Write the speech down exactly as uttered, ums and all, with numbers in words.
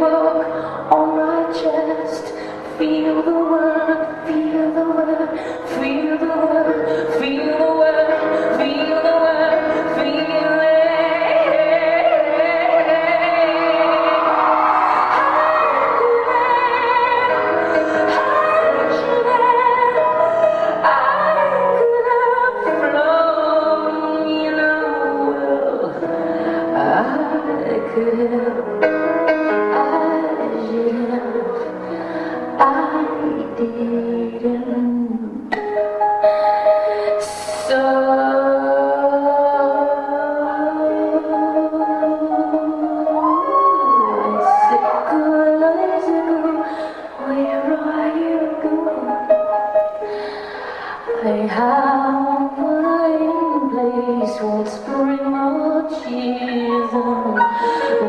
mark on my chest. Feel the word, feel the word, feel the word, feel the word, feel the word, feel it. I could have flown, you know, I could have. Didn't. So sickle, sickle, where are you going? I have my place, won't spring or cheese.